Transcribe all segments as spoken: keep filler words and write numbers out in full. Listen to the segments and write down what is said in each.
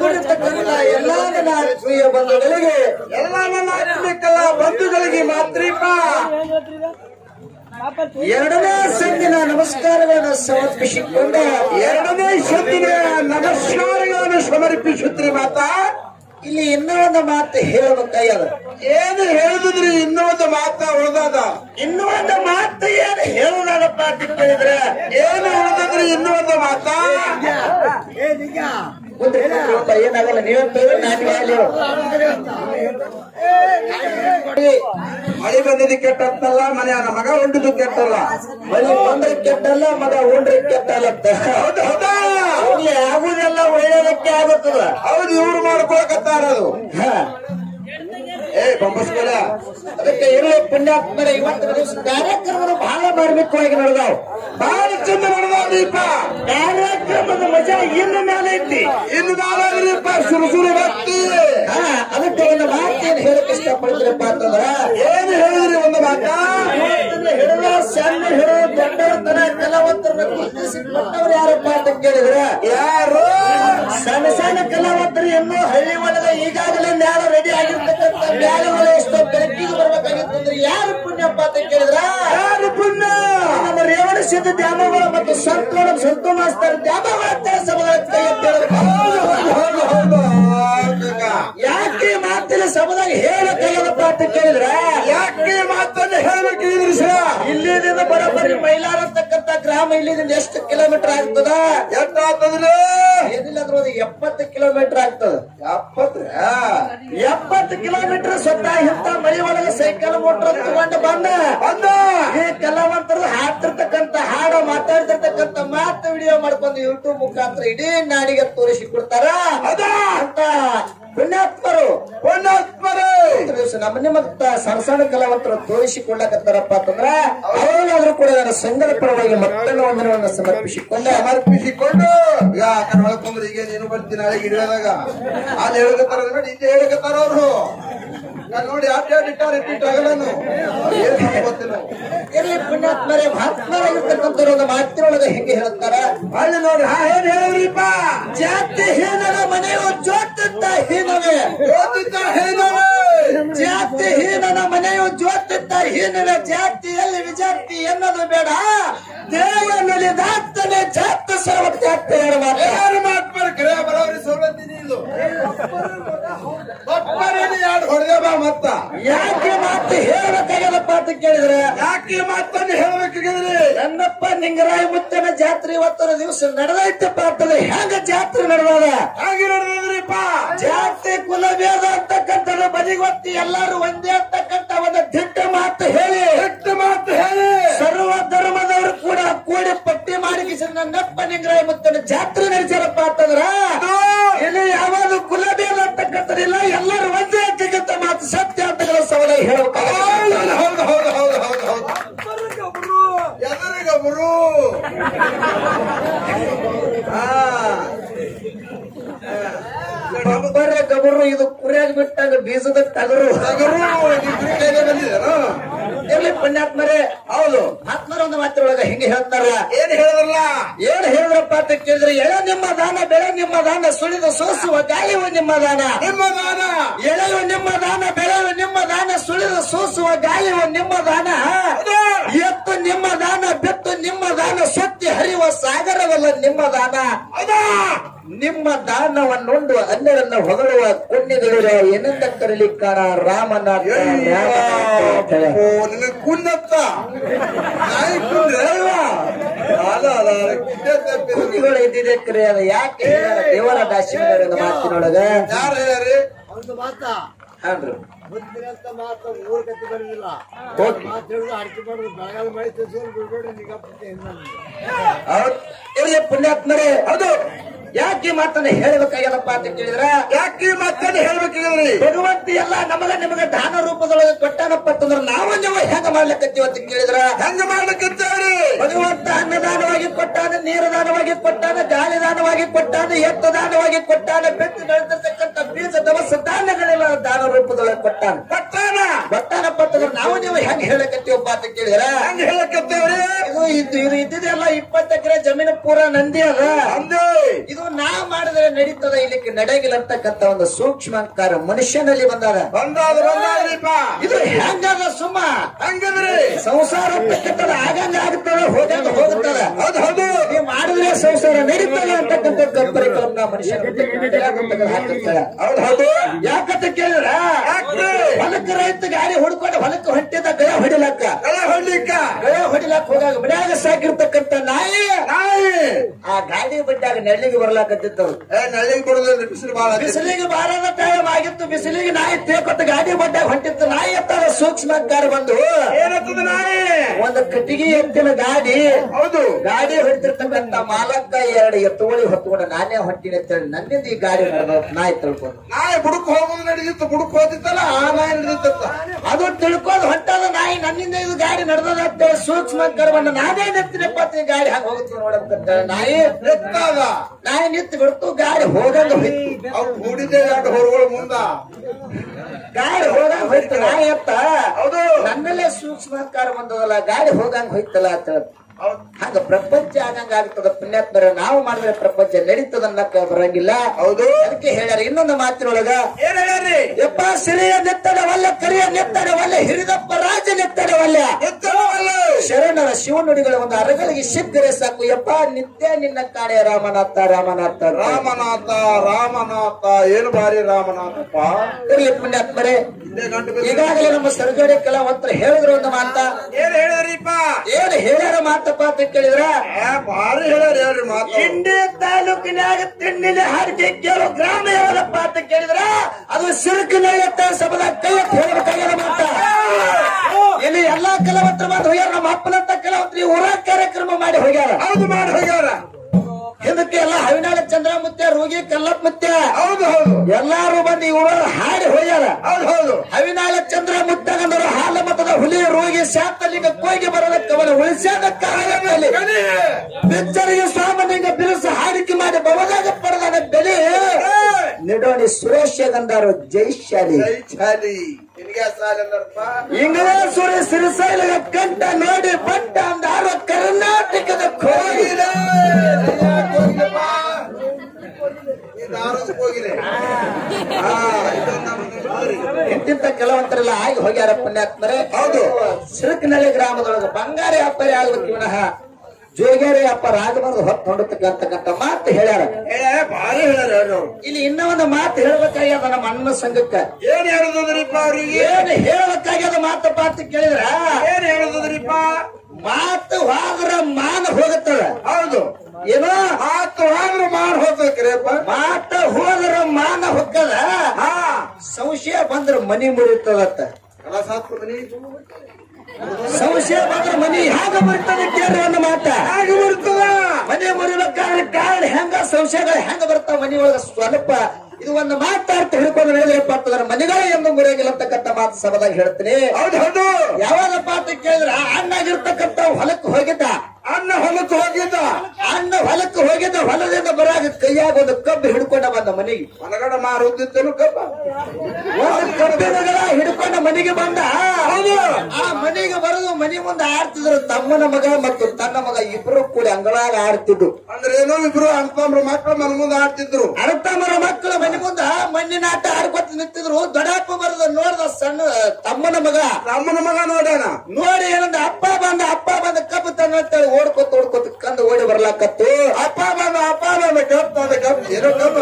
ಗುಣತಕ್ಕಂತಹ ಎಲ್ಲಾ ನನ್ನ ಆತ್ಮೀಯ ಬಂಧುಗಳಿಗೆ, ಎಲ್ಲ ನನ್ನ ಆತ್ಮಿಕಲ ಬಂಧುಗಳಿಗೆ ಮಾತ್ರೀಪ ಎರಡನೇ ಸಂದಿನ ನಮಸ್ಕಾರಗಳನ್ನು ಸಮರ್ಪಿಸಿಕೊಂಡು ಎರಡನೇ ಸಂದಿನ ನಮಸ್ಕಾರಗಳನ್ನು ಸಮರ್ಪಿಸುತ್ತೀರಿ ಮಾತಾ. ಇಲ್ಲಿ ಇನ್ನೂ ಒಂದು ಮಾತು ಹೇಳಬೇಕಾಗ್ಯದ. ಏನು ಹೇಳಿದ್ರಿ? ಇನ್ನೂ ಒಂದು ಮಾತು ಉಳಿದಾದ. ಇನ್ನೂ ಒಂದು ಮಾತು ಏನು ಹೇಳುದಪ್ಪ ಅಂತ ಕೇಳಿದ್ರೆ ಏನು ಉಳಿದ್ರಿ? ಇನ್ನೂ ಒಂದು ಮಾತಾ ಏನಾಗಲ್ಲ. ನೀವಂತ ಮಳೆ ಬಂದಿದ್ದು ಕೆಟ್ಟಲ್ಲ, ಮನೆ ಮಗ ಉಂಡಿದ್ದು ಕೆಟ್ಟಲ್ಲ, ಮಳೆ ಬಂದ್ರೆ ಕೆಟ್ಟಲ್ಲ, ಮಗ ಉಂಡ್ರೆ ಕೆಟ್ಟಲ್ಲ. ಹೌದಾ? ಆಗುದೆಲ್ಲ ಒಳ್ಳೆಯದಕ್ಕೆ ಆಗುತ್ತದ. ಹೌದು, ಇವ್ರು ಮಾಡ್ಕೊಳಕತ್ತಾರ ಅದು. ಏ ಬೊಂಬಸ್ಕೊಲ, ಅದಕ್ಕೆ ಇರೋ ಪುಣ್ಯಾತ್ಮರ ಇವತ್ತು ಕಾರ್ಯಕ್ರಮಗಳು ಬಹಳ ಮಾರ್ಮಿಕವಾಗಿ ನಡೆದಾವ್, ಬಹಳ ಚಂದ ನಡೆದಾವ್. ದೀಪ ಕಾರ್ಯಕ್ರಮದ ಮಜಾ ಇನ್ನು ಮೇಲೆ ಐತಿ, ಇನ್ನು ನಾಲ್ಪ್ಪ ಸುರು ಸುರು ಭಕ್ತಿ. ಅದಕ್ಕೆ ಒಂದು ಮಾತೇನು ಹೇಳಕ್ ಇಷ್ಟಪಡ್ತೀರಪ್ಪ ಅಂತಂದ್ರ ಏನು ಹೇಳಿದ್ರಿ? ಒಂದು ಮಾತ ಹಿಡಿದ ಸಣ್ಣ ಹಿಡಿದ ದೊಡ್ಡವ್ರ ತನ ಕಲಾವಂತರನ್ನ ಕೊಟ್ಟವ್ರು ಯಾರಪ್ಪ ಅಂತ ಕೇಳಿದ್ರ ಯಾರು? ಸಣ್ಣ ಸಣ್ಣ ಕಲಾವಂತರು ಇನ್ನೂ ಹಳ್ಳಿ ಒಳಗ ಈಗಾಗಲೇ ನ್ಯಾಯ ರೆಡಿ ಆಗಿರ್ತಕ್ಕಂಥ ನ್ಯಾಯಗಳು ಎಷ್ಟೋ ಬೆಳಕಿಗೆ ಬರ್ಬೇಕಾಗಿತ್ತಂದ್ರೆ ಯಾರು ಪುಣ್ಯಪ್ಪ ಅಂತ ಕೇಳಿದ್ರ ಯಾರು ಪುಣ್ಯ? ನಮ್ಮ ರೇವಣ ಸಿದ್ಧ ದ್ಯಾಮಗಳು ಮತ್ತು ಸಂತೋಣ ಸಂತೋಮಾಸ್ತಾರ ದ್ಯಾಮಗಳ ಸಭೆಗಳ ಯಾಕೆ ಮಾತಿನ ಸಭದಾಗ ಹೇಳಕ್ಕಾಗಲ್ಲಪ್ಪ ಅಂತ ಕೇಳಿದ್ರ ಯಾಕೆ ಮಾತನ್ನ ಹೇಳಬೇಕಿದ್ರಿ ಸರ್? ಇಲ್ಲಿದಿಂದ ಬರೋಬ್ಬರಿ ಮೈಲಾರ ಅಂತಕ್ಕಂಥ ಗ್ರಾಮ ಇಲ್ಲಿದಿಂದ ಎಷ್ಟು ಕಿಲೋಮೀಟರ್ ಆಗ್ತದ? ಎಷ್ಟು ಆಗ್ತದ್ರಿ? ಏನಿಲ್ಲಾದ್ರೂ ಒಂದು ಎಪ್ಪತ್ತು ಕಿಲೋಮೀಟರ್ ಆಗ್ತದ. ಎಪ್ಪತ್ತರ ಎಪ್ಪತ್ತು ಕಿಲೋಮೀಟರ್ ಸ್ವತಃ ಇಂತ ಮಳಿ ಒಳಗೆ ಸೈಕಲ್ ಮೋಟರ್ ತಗೊಂಡು ಬಂದ ಬಂದ ಈ ಕಲಾವಂತರು ಹಾಡ್ತಿರ್ತಕ್ಕಂಥ ಹಾಡು ಮಾತಾಡ್ತಿರ್ತಕ್ಕಂಥ ಮಾತು ವಿಡಿಯೋ ಮಾಡ್ಕೊಂಡು ಯೂಟ್ಯೂಬ್ ಮುಖಾಂತರ ಇಡೀ ನಾಡಿಗೆ ತೋರಿಸಿ ಕೊಡ್ತಾರ. ಅದ ಅಂತ ಪುಣ್ಯಾತ್ಮರು ಪುಣ್ಯಾತ್ಮರು ನಮ್ಮ ನಿಮ್ಮ ಸಣ್ಣ ಸಣ್ಣ ಕಲಾವಂತರು ತೋರಿಸಿಕೊಳ್ಳಕತ್ತಾರಪ್ಪ ಅಂತಂದ್ರ ಅವರನ್ನಾದ್ರೂ ಕೂಡ ನಾನು ಸಂಘದ ಪರವಾಗಿ ಮತ್ತೊಂದು ವಂದನವನ್ನು ಸಮರ್ಪಿಸಿಕೊಂಡು ಸಮರ್ಪಿಸಿಕೊಂಡು ಈಗ ಒಳಕೊಂಡ್ರೆ ಈಗ ನೀನು ಬರ್ತೀನಿ ನಾಳೆ ಹಿಡಿಯೋದಾಗ ಅಲ್ಲಿ ಹೇಳಕತ್ತಾರ ನೋಡಿ ಇಲ್ಲಿ ಹೇಳಕತ್ತಾರ ಅವರು ನಾನು ನೋಡಿ ಆಟ ಇಟ್ಟಾರ ಇಟ್ಟಿಟ್ಟಾಗಲ್ಲ ಗೊತ್ತಿಲ್ಲ. ಇಲ್ಲಿ ಪುಣ್ಯಾತ್ಮರೇ ಮಹಾತ್ಮರಾಗಿರ್ತಕ್ಕಂಥವ್ರು ಒಂದು ಮಾತಿನೊಳಗೆ ಹೆಂಗೆ ಹೇಳ್ತಾರ ಅಲ್ಲಿ ನೋಡಿ ಹಾ ಏನ್ ಹೇಳಿದ್ರಿಪ್ಪ ಜಾತಿ ಹೀನರ ಮನೆಯು ಜೋತುತ್ತ ಹೀನವೇ ಜೋತುತ್ತ ಹೀನವೇ ಜಾತಿ ಹೀನನ ಮನೆಯು ಜೋತುತ್ತ ಹೀನವೇ ಜಾತಿಯಲ್ಲಿ ವಿಜಾತಿ ಎನ್ನೋದು ಬೇಡ ದೇವನಲ್ಲಿ ದಾತನೆ ಜಾತ ಸರ್ವಕ್ಕೆ ಆಗ್ತಾ ಹೇಳ ಯಾರು ಮಾಡ್ಬಾರ್ಕ್ರೆ ಬರೋರಿ ಸೌಲತ್ತಿನಿ ಇದು ಮತ್ತ ಯಾಕೆ ಮಾತು ಹೇಳ್ಬೇಕಾಗ್ಯದಪ್ಪ ಅಂತ ಕೇಳಿದ್ರೆ ಯಾಕೆ ಮಾತನ್ನು ಹೇಳ್ಬೇಕಾಗಿದ್ರೆ ನನ್ನಪ್ಪ ನಿಂಗರಾಯ ಮುತ್ತನ ಜಾತ್ರೆ ಇವತ್ತರ ದಿವಸ ನಡೆದೈತಪ್ಪ ಅಂತಂದ್ರೆ ಹೆಂಗ ಜಾತ್ರೆ ನಡೆದಾದ ಹಾಗೆ ನಡೆದ್ರಿಪ್ಪ. ಜಾತಿ ಕುಲ ಭೇದ ಅಂತಕ್ಕಂಥದ್ದು ಬದಿಗೊತ್ತಿ ಎಲ್ಲಾರು ಒಂದೇ ಅಂತಕ್ಕಂಥ ಒಂದು ದಿಟ್ಟ ಮಾತು ಹೇಳಿ ದಿಟ್ಟ ಮಾತು ಹೇಳಿ ಸರ್ವ ಧರ್ಮದವರು ಕೂಡ ಕೂಡಿ ಪಟ್ಟಿ ಮಾಡಿ ನನ್ನಪ್ಪ ನಿಂಗರಾಯ ಮುತ್ತನ ಜಾತ್ರೆ ನಡೆಸ್ಯಾರಪ್ಪ ಅಂತಂದ್ರ ಇಲ್ಲಿ ಯಾವಾಗ ಕುಲ ಭೇದ ಅಂತಕ್ಕಂಥದ್ದಿಲ್ಲ, ಎಲ್ಲರೂ ಒಂದೇ ಅಂತಕ್ಕಂಥ ಮಾತು ಸತ್ಯ ಅಂತ ಸವಲ ಹೇಳೋರು ಬರ ಗಬರು ಇದು ಕುರಿಯಾಗಿ ಬಿಟ್ಟಾಗ ಬೀಜದ ಟಗರು ಟಗರು ಎಲ್ಲಿ ಪುಣ್ಯಾತ್ಮರೇ. ಹೌದು, ಆತ್ಮರ ಒಂದು ಮಾತಿನೊಳಗ ಹಿಂಗೆ ಹೇಳ್ತಾರಲ್ಲ ಏನ್ ಹೇಳಿದ್ರಲ್ಲ ಏನ್ ಹೇಳಿದ್ರಪ್ಪ ಅಂತ ಕೇಳಿದ್ರೆ ಎಳೆ ನಿಮ್ಮ ದಾನ ಬೆಳೆ ನಿಮ್ಮ ದಾನ ಸುಳಿದು ಸೋಸುವ ಗಾಳಿಯು ನಿಮ್ಮ ದಾನ ನಿಮ್ಮ ದಾನ ಎಳೆಯು ನಿಮ್ಮ ದಾನ ಬೆಳೆಯು ನಿಮ್ಮ ದಾನ ಸುಳಿದು ಸೋಸುವ ಗಾಳಿಯು ನಿಮ್ಮ ದಾನ ಎತ್ತು ನಿಮ್ಮ ದಾನ ಬೆತ್ತು ನಿಮ್ಮ ದಾನ ಸುತ್ತಿ ಹರಿಯುವ ಸಾಗರವಲ್ಲ ನಿಮ್ಮ ದಾನ. ಅದಾ ನಿಮ್ಮ ದಾನವನ್ನುಂಡು ಅನ್ನರನ್ನು ಹೊಗಳುವ ಕುಣ್ಣಿಗಳಿರ ಎನಂದ ಕರಲಿ ಕಾಣ ರಾಮನ ಕುನ್ನತ್ತ ಕುಣ್ಣಿಗಳು ಇದ್ದಿದೆ ಕರೆ ಅದ ಯಾಕೆ ದೇವರ ದಾಸಿಮರ ಮಾತಿನೊಳಗ ಯಾರು ಹೇಳ್ರಿ ಒಂದು ಮಾತ ಹಾನ್ರಿ ಮುತ್ತಿನಂತ ಮಾತು ಮೂರು ಕತ್ತಿ ಬರೋದಿಲ್ಲ ಮಾತಾಡುದು ಅರ್ಜಿ ಮಾಡುದು ಬೆಳಗಾಲ ಮಳೆ ತೆಗೆದು ಬಿಡ್ಬೇಡ್ರಿ ನಿಗಪ್ಪ ಪುಣ್ಯಾತ್ಮರೇ. ಅದು ಯಾಕೆ ಮಾತನ್ನ ಹೇಳಬೇಕಾಗ್ಯದಪ್ಪ ಅಂತ ಕೇಳಿದ್ರ ಯಾಕೆ ಮಾತನ್ನ ಹೇಳ್ಬೇಕಾಗ್ರಿ ಭಗವಂತ ಎಲ್ಲ ನಮಗ ನಿಮಗ ದಾನ ರೂಪದೊಳಗೆ ಕೊಟ್ಟನಪ್ಪ ಅಂತಂದ್ರ ನಾವ ನೀವು ಹೆಂಗ ಮಾಡ್ಲಿಕ್ಕತ್ತೀವಿ ಅಂತ ಕೇಳಿದ್ರ ಹೆಂಗ ಮಾಡ್ಲಿಕ್ಕಂತೀವ್ರಿ ಭಗವಂತ ಅನ್ನದಾನವಾಗಿ ಕೊಟ್ಟಾನ, ನೀರು ದಾನವಾಗಿ ಕೊಟ್ಟಾನ, ಗಾಳಿ ದಾನವಾಗಿ ಕೊಟ್ಟಾನ, ಎತ್ತು ದಾನವಾಗಿ ಕೊಟ್ಟಾನ, ಬೆಟ್ಟು ನಡೆದಿರ್ತಕ್ಕಂಥ ಬೀಜ ದವಸ ಧಾನ್ಯಗಳೆಲ್ಲ ದಾನ ರೂಪದೊಳಗೆ ಕೊಟ್ಟಾನ ಕೊಟ್ಟಾನ ಕೊಟ್ಟಾನಪ್ಪ ಅಂತಂದ್ರ ನಾವು ನೀವು ಹೆಂಗ ಹೇಳಕತ್ತೀವಪ್ಪ ಅಂತ ಕೇಳಿದ್ರ ಹೆಂಗ ಹೇಳಕತ್ತೀವ್ರಿ ಇದು ಇದು ಇದ್ದಿದೆಲ್ಲ ಇಪ್ಪತ್ತು ಎಕರೆ ಜಮೀನು ಪೂರ ನಂದಿ ಅದ ಇದು ನಾ ಮಾಡ ಯಾಕಂದ್ರೆ ನಡೀತದ ಇಲ್ಲಿಕ್ಕೆ ನಡೆಯಲಿರ್ತಕ್ಕಂತ ಒಂದು ಸೂಕ್ಷ್ಮ ಅಹಂಕಾರ ಮನುಷ್ಯನಲ್ಲಿ ಬಂದಾದ ಬಂದಾದ ಬಂದಾದ್ರಿಪ್ಪ ಇದು ಹೆಂಗದ ಸುಮ್ಮ ಹಂಗಂದ್ರೆ ಸಂಸಾರ ಕೆಟ್ಟದ ಆಗಂಗ ಆಗುತ್ತಲ್ಲ ಹೋಗಂಗ ಹೋಗುತ್ತಲ್ಲ ಹೌದು ಹೌದು ನೀವು ಮಾಡಿದ್ರೆ ಸಂಸಾರ ನಡೀತಲ್ಲ ಅಂತಕ್ಕಂತ ಪರಿಕಲ್ಪನಾ ಮನುಷ್ಯನ ಹೌದು ಹೌದು ಯಾಕಂತ ಕೇಳಿದ್ರೆ ಹೊಲಕ್ಕೆ ರೈತ ಗಾಡಿ ಹುಡ್ಕೊಂಡು ಹೊಲಕ್ಕೆ ಹೊಟ್ಟಿದ ಗಳೆ ಹೊಡಿಲಕ್ಕ ಗಳೆ ಹೊಡಿಲಿಕ್ಕ ಗಳೆ ಹೊಡಿಲಕ್ಕ ಹೋಗಾಗ ಮನ್ಯಾಗ ಸಾಕಿರ್ತಕ್ಕಂತ ನಾಯಿ ನಾಯಿ ಆ ಗಾಡಿ ಬಿಟ್ಟಾಗ ನೆಲ್ಲಿಗೆ ಬರ್ಲಾಕತ್ತಿತ್ತು ನೆಲ್ಲಿಗೆ ಬರೋದಿಲ್ಲ ಬಿಸಿಲು ಬಾಳ ಬಿಸಿಲಿಗೆ ಬಾರದ ಟೈಮ್ ಆಗಿತ್ತು ಬಿಸಿಲಿಗೆ ನಾಯಿ ತೇಕೊಟ್ಟು ಗಾಡಿ ಬಿಟ್ಟಾಗ ಹೊಟ್ಟಿತ್ತು ನಾಯಿ ಎತ್ತಾರ ಸೂಕ್ಷ್ಮ ಗಾಡಿ ಬಂದು ಏನತ್ತದ ನಾಯಿ ಒಂದು ಕಟ್ಟಿಗೆ ಎತ್ತಿನ ಗಾಡಿ ಹೌದು ಗಾಡಿ ಹೊಡಿತಿರ್ತಕ್ಕಂತ ಮಾಲಕ್ಕ ಎರಡು ಎತ್ತುವಳಿ ಹೊತ್ಕೊಂಡು ನಾನೇ ಹೊಟ್ಟಿನ ಅಂತ ಹೇಳಿ ನನ್ನಿಂದ ಈ ಗಾಡಿ ನಾಯಿ ತಿಳ್ಕೊಂಡು ನಾಯಿ ಬುಡಕ್ ಹೋಗೋದು ನಡೆದಿತ್ತು ಬುಡಕ್ ಹೋದಿತ್ತಲ್ಲ ಆ ನಾಯಿ ನಡೆದಿತ್ತ ಅದು ತಿಳ್ಕೊಂಡು ಹೊಟ್ಟದ ನಾಯಿ ನನ್ನಿಂದ ಇದು ಗಾಡಿ ನಡೆದದ ಸೂಕ್ಷ್ಮ ಕರ್ಕೊಂಡು ನಾನೇ ನೆತ್ತಿನಪ್ಪ ಗಾಡಿ ಹಾಗೆ ಹೋಗುತ್ತೆ ನೋಡಬೇಕಂತ ನಾಯಿ ನೆತ್ತಾಗ ನಾಯಿ ನಿಂತು ಬಿಡ್ತು ಗಾಡಿ ಹೋಗಂಗ ಹೋಯ್ತು ಅವ್ ಕೂಡಿದ್ದೆ ಎರಡು ಹೊರಗಳು ಮುಂದ ಗಾಡಿ ಹೋಗಂಗ ಹೋಯ್ತು ನಾಯಿ ಅತ್ತ ಹೌದು ನನ್ನಲ್ಲೇ ಸೂಕ್ಷ್ಮ ಕಾರ ಬಂದದಲ್ಲ ಗಾಡಿ ಹೋಗಂಗ ಹೋಯ್ತಲ್ಲ ಅಂತ ಹಾಗ ಪ್ರಪಂಚ ಆಗಂಗ ಆಗ್ತದ ಪುಣ್ಯಾತ್ಮರ ನಾವು ಮಾಡಿದ್ರೆ ಪ್ರಪಂಚ ನಡೀತದನ್ನ ಬರಂಗಿಲ್ಲ ಹೌದು ಅದಕ್ಕೆ ಹೇಳ್ಯಾರ ಇನ್ನೊಂದು ಮಾತಿನೊಳಗ ಏನ್ ಹೇಳ್ರಿ ಯಪ್ಪ ಸಿರಿಯ ನೆತ್ತಡವಲ್ಲ ಕರಿಯ ನೆತ್ತಡವಲ್ಲ ಹಿರಿದಪ್ಪ ರಾಜ ನೆತ್ತಡವಲ್ಲ ಶರಣರ ಶಿವನುಡಿಗಳ ಒಂದು ಅರಗಲಿಗೆ ಸಿಕ್ಕರೆ ಸಾಕು ಯಪ್ಪ ನಿತ್ಯ ನಿನ್ನ ಕಾಣೆ ರಾಮನಾಥ ರಾಮನಾಥ ರಾಮನಾಥ ರಾಮನಾಥ ಏನು ಬಾರಿ ರಾಮನಾಥಪ್ಪ ಇರ್ಲಿ ಪುಣ್ಯಾತ್ಮರೇ ಈಗಾಗಲೇ ನಮ್ಮ ಸರ್ಜೋಡಿ ಕಲಾವಂತರ ಹೇಳಿದ್ರು ಒಂದು ಮಾತ ಏನ್ ಹೇಳಿದ್ರಿಪ್ಪ ಏನ್ ಹೇಳ್ಯಾರ ಮಾತಪ್ಪ ಅಂತ ಕೇಳಿದ್ರ ಭಾರಿ ಹೇಳ್ಯಾರ ಹೇಳ್ರಿ ಮಾತು ಹಿಂಡಿ ತಾಲೂಕಿನಾಗ ತಿಂಡಿಲಿ ಹಾಡಿಕೆ ಕೇಳೋ ಗ್ರಾಮ ಯಾವ್ದಪ್ಪ ಅಂತ ಕೇಳಿದ್ರ ಅದು ಸಿರುಕಿನಲ್ಲಿ ಸಭದ ಕೈ ಹೇಳಬೇಕಾಗ್ಯದ ಮಾತ ಇಲ್ಲಿ ಎಲ್ಲಾ ಕಲಾವಂತರ ಮಾತು ಹೋಗ್ಯಾರ ನಮ್ಮ ಅಪ್ಪನಂತ ಕಲಾವಂತರಿ ಊರ ಕಾರ್ಯಕ್ರಮ ಮಾಡಿ ಹೋಗ್ಯಾರ ಹೌದು ಮಾಡಿ ಹೋಗ್ಯಾರ ಇದಕ್ಕೆ ಎಲ್ಲ ಹವಿನಾಳ ಚಂದ್ರ ಮುತ್ಯ ರೋಗಿ ಕಲ್ಲಪ್ಪ ಮುತ್ಯ ಹೌದು ಹೌದು ಎಲ್ಲಾರು ಬಂದು ಇವರು ಹಾಡಿ ಹೋಗ್ಯಾರ ಹೌದು ಹೌದು ಹವಿನಾಳ ಚಂದ್ರ ಮುತ್ತಗಂದರು ಹಾಲ ಮತದ ಹುಲಿ ರೋಗಿ ಶಾಂತಲಿಂಗ ಕೋಗಿ ಬರದ ಕವನ ಉಳಿಸ್ಯಾದ ಕಾಲದಲ್ಲಿ ಬೆಚ್ಚರಿಗೆ ಸ್ವಾಮನಿಂಗ ಬಿರುಸ ಹಾಡಿಕೆ ಮಾಡಿ ಬವದಾಗ ಪಡೆದ ಬೆಲೆ ನಿಡೋಣಿ ಸುರೇಶಗಂದರು ಜೈಶಾಲಿ ಜೈಶಾಲಿ ಇಂಗಳೇಶ್ವರಿ ಸಿರಿಸೈಲಿಗೆ ಕಂಠ ನೋಡಿ ಪಟ್ಟ ಅಂದಾರು ಕರ್ನಾಟಕದ ಕೋಗಿಲೆ ಇಂತಿಂತ ಕೆಲವಂತರೆಲ್ಲ ಆಗಿ ಹೋಗ್ಯಾರ ಪುಣ್ಯಾತ್ಮರೇ ಹೌದು ಸಿರುಕಿನಳ್ಳಿ ಗ್ರಾಮದೊಳಗೆ ಬಂಗಾರಿ ಅಪ್ಪರೇ ಆಗ್ಬೇಕು ವಿನಃ ಜೋಗೇರಿ ಅಪ್ಪ ರಾಜಮರದ ಹೊತ್ತು ಹೊಂಡತಕ್ಕಂತಕ್ಕಂತ ಮಾತು ಹೇಳ್ಯಾರ ಭಾರಿ ಹೇಳ್ಯಾರ ಇಲ್ಲಿ ಇನ್ನ ಒಂದು ಮಾತು ಹೇಳ್ಬೇಕಾಗ್ಯದ ನಮ್ಮ ಅಣ್ಣ ಸಂಘಕ್ಕ ಏನ್ ಹೇಳುದ್ರಿಪ್ಪ ಅವ್ರಿಗೆ ಏನ್ ಹೇಳ್ಬೇಕಾಗ್ಯದ ಮಾತಪ್ಪ ಅಂತ ಕೇಳಿದ್ರ ಏನ್ ಹೇಳುದ್ರಿಪ್ಪ ಮಾತು ಹೋದ್ರ ಮಾನ ಹೋಗುತ್ತದ ಹೌದು ಏನೋ ಮಾತು ಹೋದ್ರ ಮಾನ ಹೋಗ್ಬೇಕ್ರಿಪ್ಪ ಮಾತು ಹೋದ್ರ ಮಾನ ಹೊಕ್ಕದ ಹಾ ಸಂಶಯ ಬಂದ್ರ ಮನಿ ಮುರಿತದತ್ತ ಎಲ್ಲ ಸಾಕು ಮನಿ ಸಂಶಯ ಬಂದ್ರೆ ಮನಿ ಹೇಗೆ ಬರ್ತದೆ ಕೇಳ್ರಿ ಒಂದು ಮಾತ ಹೇಗೆ ಬರ್ತದ ಮನೆ ಮುರಿಬೇಕಾದ್ರೆ ಕಾರಣ ಹೆಂಗ ಸಂಶಯಗಳು ಹೆಂಗ ಬರ್ತಾವ ಮನಿ ಒಳಗ ಸ್ವಲ್ಪ ಇದು ಒಂದು ಮಾತಾಡ್ತಾ ಹಿಡ್ಕೊಂಡು ಹೇಳಿದ್ರಪ್ಪ ಅಂತಂದ್ರೆ ಮನೆಗಳೇ ಎಂದು ಮುರಿಯಾಗಿಲ್ಲ ಅಂತಕ್ಕಂಥ ಮಾತು ಸಭದಾಗ ಹೇಳ್ತೀನಿ ಹೌದು ಹೌದು ಯಾವಾಗಪ್ಪ ಅಂತ ಕೇಳಿದ್ರ ಅಣ್ಣಾಗಿರ್ತಕ್ಕಂಥ ಹೊಲಕ್ಕೆ ಹೋಗಿದ್ದ ಅಣ್ಣ ಹೊಲಕ್ಕೆ ಹೋಗಿದ್ದ ಅಣ್ಣ ಹೊಲಕ್ಕೆ ಹೋಗಿದ್ದ ಹೊಲದಿಂದ ಬರಾಗ ಕೈಯಾಗ ಒಂದು ಕಬ್ಬು ಹಿಡ್ಕೊಂಡ ಬಂದ ಮನೆಗೆ ಹೊಲಗಡೆ ಮಾರುತ್ತಿದ್ದೇನು ಕಬ್ಬ ಒಂದು ಕಬ್ಬಿನಗಳ ಹಿಡ್ಕೊಂಡ ಮನೆಗೆ ಬಂದ ಆ ಮನೆಗೆ ಬರೆದು ಮನೆ ಮುಂದೆ ಆಡ್ತಿದ್ರು ತಮ್ಮನ ಮಗ ಮತ್ತು ತನ್ನ ಮಗ ಇಬ್ರು ಕೂಡ ಅಂಗಳಾಗ ಆಡ್ತಿದ್ರು ಅಂದ್ರೆ ಏನೋ ಇಬ್ರು ಅಣ್ತಮ್ಮರ ಮಕ್ಕಳು ಮನೆ ಮುಂದೆ ಆಡ್ತಿದ್ರು ಅಣ್ತಮ್ಮರ ಮಕ್ಕಳು ಮನೆ ಮುಂದ ಮಣ್ಣಿನ ಆಟ ಆಡ್ಕೊತ ನಿಂತಿದ್ರು ದೊಡ್ಡಪ್ಪ ಬರೆದ ನೋಡ್ದ ಸಣ್ಣ ತಮ್ಮನ ಮಗ ತಮ್ಮನ ಮಗ ನೋಡೋಣ ನೋಡಿ ಏನಂದ ಅಪ್ಪ ಬಂದ ಅಪ್ಪ ಬಂದ ಕಬ್ಬು ತನ್ನ ಓಡ್ಕೊತ ಓಡ್ಕೊತ ಕಂದು ಓಡಿ ಬರ್ಲಾಕತ್ತು ಅಪ್ಪ ಬಂದ ಅಪ್ಪ ಬಂದ ಕಪ್ ತಂದ ಕಪ್ ಏನೋ ಕಬ್ಬ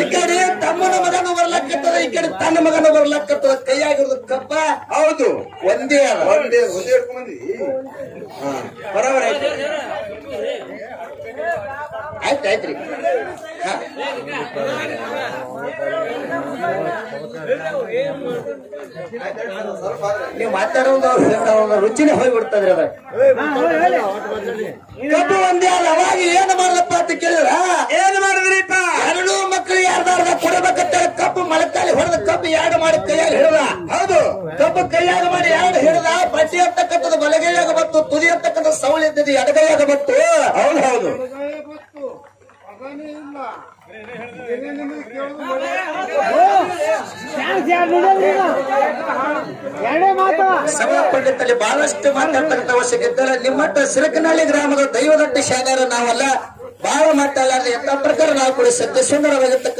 ಈ ಕಡೆ ತಮ್ಮನ ಮಗನು ಬರ್ಲಾಕತ್ತದ ಈ ಕಡೆ ತನ್ನ ಮಗನು ಬರ್ಲಾಕತ್ತದ ಕೈಯಾಗಿರೋದು ಕಬ್ಬ ಹೌದು ಒಂದೇ ಒಂದೇ ಒಂದೇ ಹಿಡ್ಕೊಂಡಿ ಬರೋಬರ ಆಯ್ತು ಆಯ್ತ್ರಿ ನೀವು ಮಾತಾಡೋದು ಅವ್ರ ರುಚಿನೇ ಹೋಗ್ಬಿಡ್ತದ್ರಿ ಅದ ಕಬ್ಬು ಒಂದೇ ಅಲ್ಲ ಅವಾಗ ಏನ್ ಮಾಡ್ಲಪ್ಪ ಅಂತ ಕೇಳಿದ್ರ ಏನ್ ಮಾಡಿದ್ರಿಪ್ಪ ಎರಡು ಮಕ್ಕಳು ಯಾರ್ದಾರ್ದ ಕೊಡಬೇಕಂತ ಕಬ್ಬು ಮಳೆಕಾಲಿ ಹೊಡೆದ ಕಬ್ಬು ಎರಡು ಮಾಡಿ ಕೈಯಾಗ ಹಿಡದ ಹೌದು ಕಬ್ಬು ಕೈಯಾಗ ಮಾಡಿ ಎರಡು ಹಿಡದ ಬಟ್ಟಿ ಅಂತಕ್ಕಂಥದ್ದು ಬಲಗೈಯಾಗ ಬಂತು ತುದಿ ಅಂತಕ್ಕಂಥದ್ದು ಸೌಳಿದ್ದದು ಎಡಗೈಯಾಗ ಬಂತು ಹೌದು ಹೌದು ಸಭಾಪಂಡಿತಲ್ಲಿ ಬಹಳಷ್ಟು ಮಾತಾಡ್ತಕ್ಕಂಥ ಅವಶ್ಯಕ ಇದ್ದಾರೆ. ನಿಮ್ಮಟ್ಟ ಸಿರಕನಹಳ್ಳಿ ಗ್ರಾಮದ ದೈವದಟ್ಟ ಶಾಲೆಯರು ನಾವಲ್ಲ, ಬಹಳ ಮಾತಾಡಲಾರದೆ ಎಂತ ಪ್ರಕಾರ ನಾವು ಕೂಡ ಸತ್ಯ ಸುಂದರವಾಗಿರ್ತಕ್ಕಂಥ